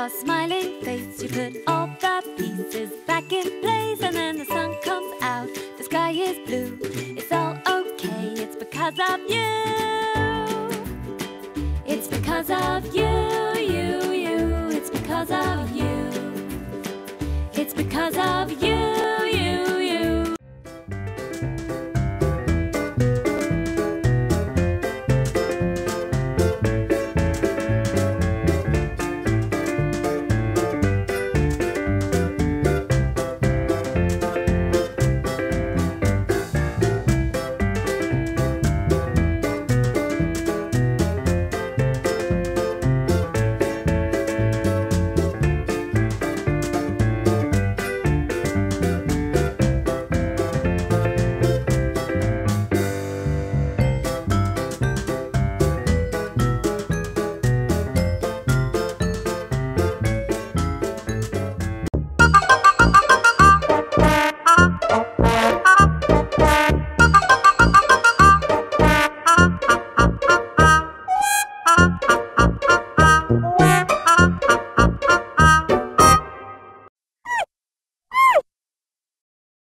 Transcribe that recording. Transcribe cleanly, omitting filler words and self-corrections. your smiling face. You put all the pieces back in place, and then the sun comes out, the sky is blue. It's all okay, it's because of you. It's because of you, you, you. It's because of you.